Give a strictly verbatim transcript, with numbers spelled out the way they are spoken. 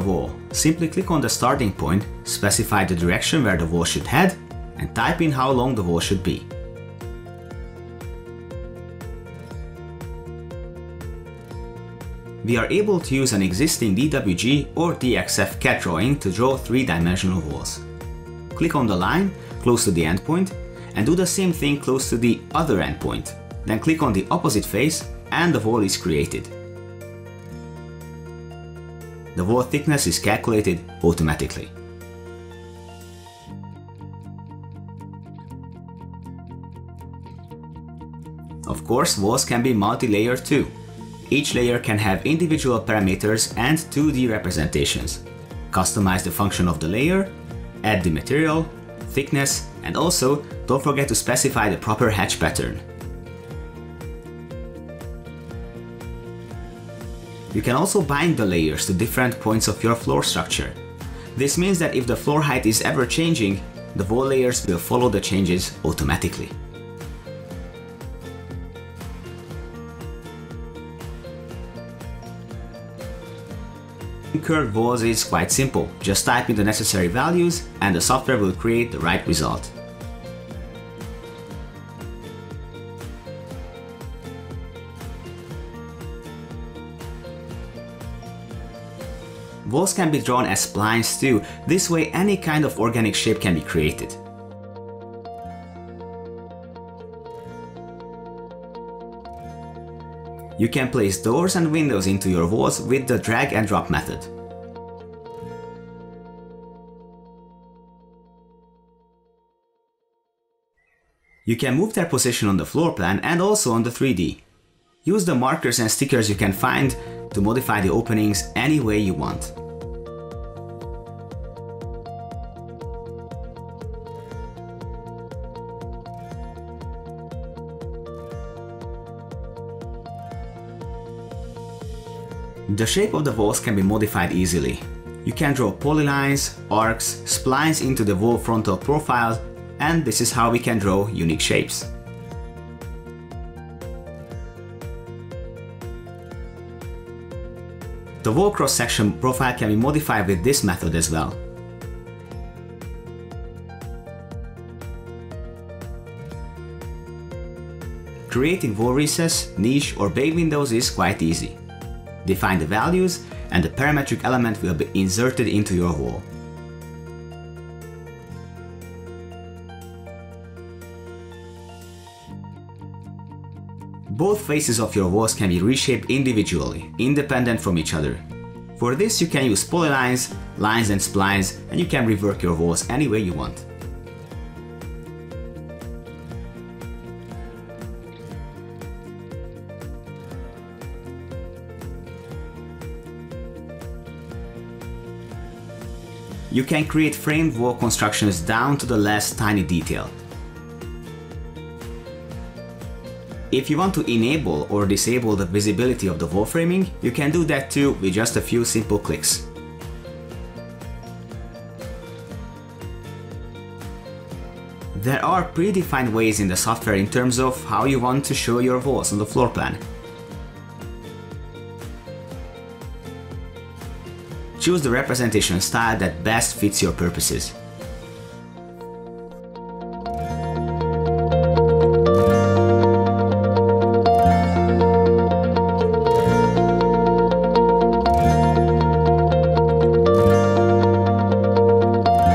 a wall. Simply click on the starting point, specify the direction where the wall should head, and type in how long the wall should be. We are able to use an existing D W G or D X F C A D drawing to draw three-dimensional walls. Click on the line close to the endpoint and do the same thing close to the other endpoint. Then click on the opposite face and the wall is created. The wall thickness is calculated automatically. Of course, walls can be multi-layered too. Each layer can have individual parameters and two D representations. Customize the function of the layer, add the material, thickness, and also don't forget to specify the proper hatch pattern. You can also bind the layers to different points of your floor structure. This means that if the floor height is ever changing, the wall layers will follow the changes automatically. Curved walls is quite simple. Just type in the necessary values and the software will create the right result. Walls can be drawn as splines too. This way any kind of organic shape can be created. You can place doors and windows into your walls with the drag and drop method. You can move their position on the floor plan and also on the three D. Use the markers and stickers you can find to modify the openings any way you want. The shape of the walls can be modified easily. You can draw polylines, arcs, splines into the wall frontal profiles, and this is how we can draw unique shapes. The wall cross-section profile can be modified with this method as well. Creating wall recess, niche or bay windows is quite easy. Define the values and the parametric element will be inserted into your wall. Both faces of your walls can be reshaped individually, independent from each other. For this you can use polylines, lines and splines, and you can rework your walls any way you want. You can create framed wall constructions down to the last tiny detail. If you want to enable or disable the visibility of the wall framing, you can do that too with just a few simple clicks. There are predefined ways in the software in terms of how you want to show your walls on the floor plan. Choose the representation style that best fits your purposes.